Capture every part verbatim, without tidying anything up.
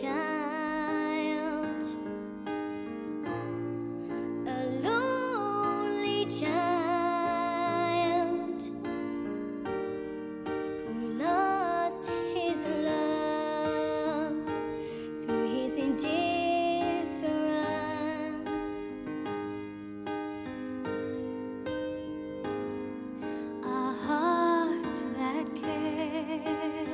child, a lonely child who lost his love through his indifference. A heart that cared,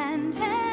and